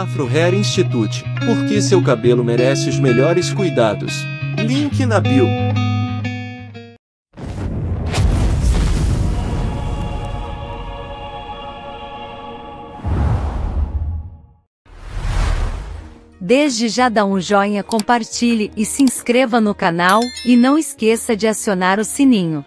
Afro Hair Institute, porque seu cabelo merece os melhores cuidados. Link na bio. Desde já dá um joinha, compartilhe e se inscreva no canal, e não esqueça de acionar o sininho.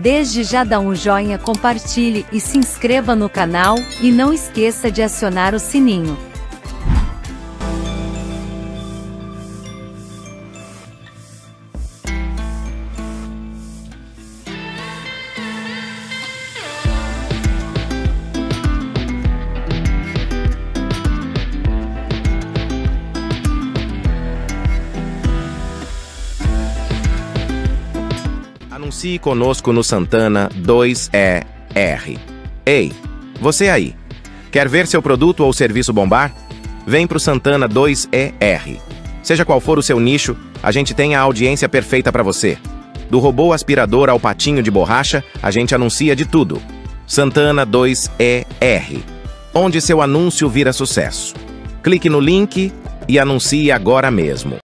Desde já dá um joinha, compartilhe e se inscreva no canal, e não esqueça de acionar o sininho. Anuncie conosco no Santana 2ER. Ei, você aí! Quer ver seu produto ou serviço bombar? Vem pro Santana 2ER. Seja qual for o seu nicho, a gente tem a audiência perfeita para você. Do robô aspirador ao patinho de borracha, a gente anuncia de tudo. Santana 2ER, onde seu anúncio vira sucesso. Clique no link e anuncie agora mesmo.